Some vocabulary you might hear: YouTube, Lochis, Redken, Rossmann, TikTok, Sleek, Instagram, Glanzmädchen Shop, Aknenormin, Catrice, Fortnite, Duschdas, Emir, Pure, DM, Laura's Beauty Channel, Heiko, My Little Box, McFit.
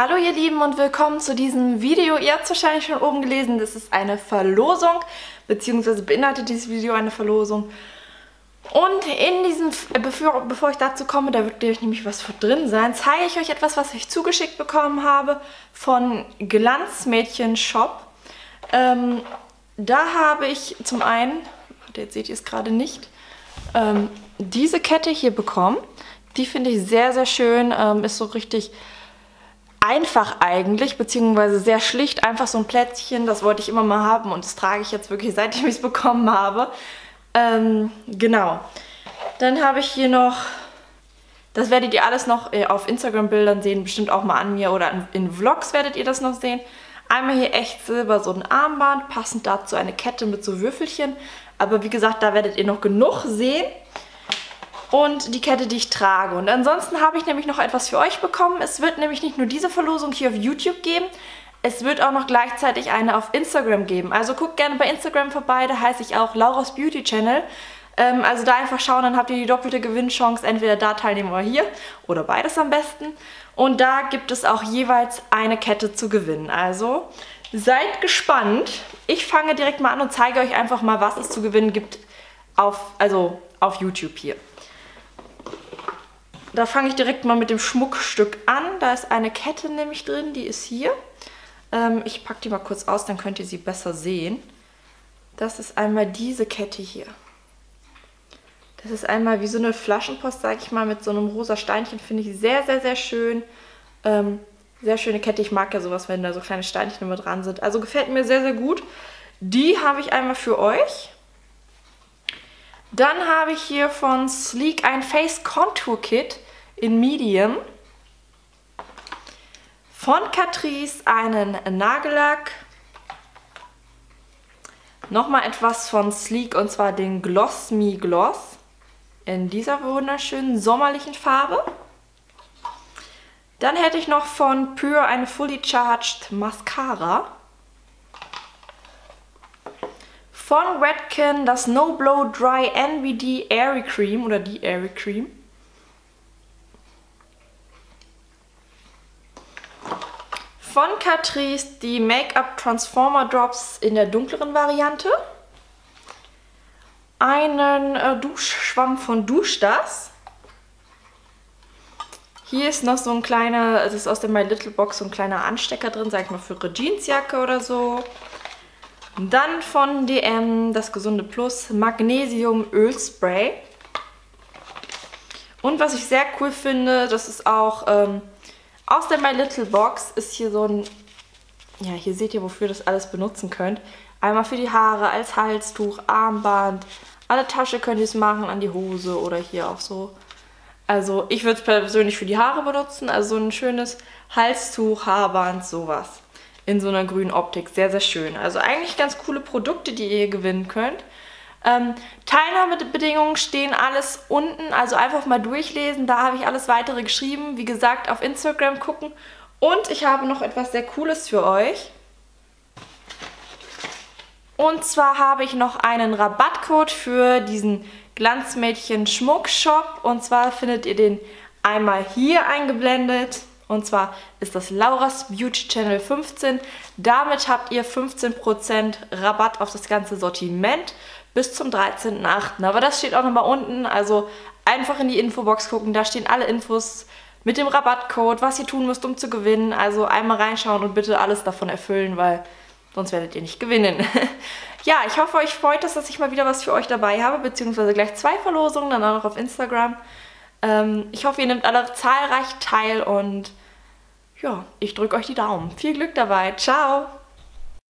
Hallo ihr Lieben und willkommen zu diesem Video. Ihr habt es wahrscheinlich schon oben gelesen, das ist eine Verlosung, beziehungsweise beinhaltet dieses Video eine Verlosung. Und in diesem, bevor ich dazu komme, da wird nämlich was drin sein, zeige ich euch etwas, was ich zugeschickt bekommen habe von Glanzmädchen Shop. Da habe ich zum einen, jetzt seht ihr es gerade nicht, diese Kette hier bekommen. Die finde ich sehr, sehr schön, ist so richtig einfach eigentlich, beziehungsweise sehr schlicht, einfach so ein Plätzchen, das wollte ich immer mal haben und das trage ich jetzt wirklich, seitdem ich es bekommen habe. Genau. Dann habe ich hier noch, das werdet ihr alles noch auf Instagram-Bildern sehen, bestimmt auch mal an mir oder in Vlogs werdet ihr das noch sehen. Einmal hier echt silber, so ein Armband, passend dazu eine Kette mit so Würfelchen. Aber wie gesagt, da werdet ihr noch genug sehen. Und die Kette, die ich trage. Und ansonsten habe ich nämlich noch etwas für euch bekommen. Es wird nämlich nicht nur diese Verlosung hier auf YouTube geben, es wird auch noch gleichzeitig eine auf Instagram geben. Also guckt gerne bei Instagram vorbei, da heiße ich auch Laura's Beauty Channel. Also da einfach schauen, dann habt ihr die doppelte Gewinnchance, entweder da teilnehmen oder hier oder beides am besten. Und da gibt es auch jeweils eine Kette zu gewinnen. Also seid gespannt. Ich fange direkt mal an und zeige euch einfach mal, was es zu gewinnen gibt auf YouTube hier. Da fange ich direkt mal mit dem Schmuckstück an. Da ist eine Kette nämlich drin, die ist hier. Ich packe die mal kurz aus, dann könnt ihr sie besser sehen. Das ist einmal diese Kette hier. Das ist einmal wie so eine Flaschenpost, sage ich mal, mit so einem rosa Steinchen. Finde ich sehr, sehr, sehr schön. Sehr schöne Kette. Ich mag ja sowas, wenn da so kleine Steinchen immer dran sind. Also gefällt mir sehr, sehr gut. Die habe ich einmal für euch. Dann habe ich hier von Sleek ein Face Contour Kit in Medium. Von Catrice einen Nagellack. Nochmal etwas von Sleek und zwar den Gloss Me Gloss in dieser wunderschönen sommerlichen Farbe. Dann hätte ich noch von Pure eine Fully Charged Mascara. Von Redken das No Blow Dry NVD Airy Cream oder die Airy Cream. Von Catrice die Make-up Transformer Drops in der dunkleren Variante. Einen Duschschwamm von Duschdas. Hier ist noch so ein kleiner, es ist aus der My Little Box so ein kleiner Anstecker drin, sag ich mal für eine Jeansjacke oder so. Dann von DM das Gesunde Plus Magnesium-Ölspray. Und was ich sehr cool finde, das ist auch aus der My Little Box, ist hier so ein, ja hier seht ihr, wofür ihr das alles benutzen könnt. Einmal für die Haare, als Halstuch, Armband, an der Tasche könnt ihr es machen, an die Hose oder hier auch so. Also ich würde es persönlich für die Haare benutzen, also so ein schönes Halstuch, Haarband, sowas. In so einer grünen Optik. Sehr, sehr schön. Also eigentlich ganz coole Produkte, die ihr gewinnen könnt. Teilnahmebedingungen stehen alles unten. Also einfach mal durchlesen. Da habe ich alles weitere geschrieben. Wie gesagt, auf Instagram gucken. Und ich habe noch etwas sehr Cooles für euch. Und zwar habe ich noch einen Rabattcode für diesen Glanzmädchen Schmuckshop. Und zwar findet ihr den einmal hier eingeblendet. Und zwar ist das Laura's Beauty Channel 15. Damit habt ihr 15% Rabatt auf das ganze Sortiment bis zum 13.8. Aber das steht auch nochmal unten. Also einfach in die Infobox gucken. Da stehen alle Infos mit dem Rabattcode, was ihr tun müsst, um zu gewinnen. Also einmal reinschauen und bitte alles davon erfüllen, weil sonst werdet ihr nicht gewinnen. Ja, ich hoffe, euch freut es, dass ich mal wieder was für euch dabei habe. Beziehungsweise gleich zwei Verlosungen, dann auch noch auf Instagram. Ich hoffe, ihr nehmt alle zahlreich teil und ja, ich drücke euch die Daumen. Viel Glück dabei. Ciao!